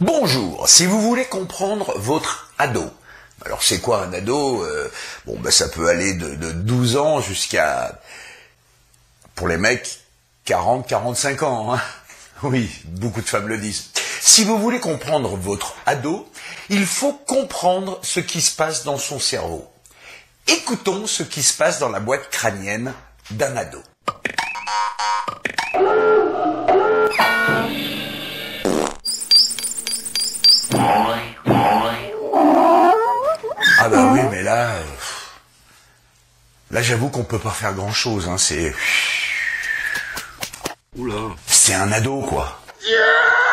Bonjour, si vous voulez comprendre votre ado, alors c'est quoi un ado? Ça peut aller de 12 ans jusqu'à, pour les mecs, 40-45 ans. Hein, oui, beaucoup de femmes le disent. Si vous voulez comprendre votre ado, il faut comprendre ce qui se passe dans son cerveau. Écoutons ce qui se passe dans la boîte crânienne d'un ado. Ah bah oui, mais là j'avoue qu'on peut pas faire grand chose, hein, c'est un ado, quoi. Yeah.